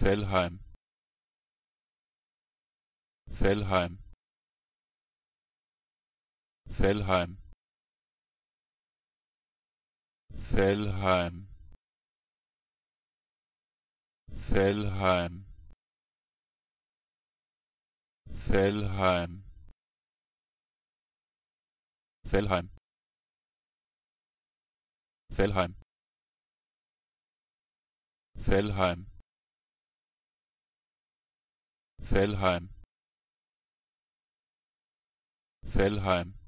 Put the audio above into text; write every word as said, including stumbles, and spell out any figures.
Fellheim, Fellheim, Fellheim, Fellheim, Fellheim, Fellheim, Fellheim, Fellheim, Fellheim, Fellheim, Fellheim,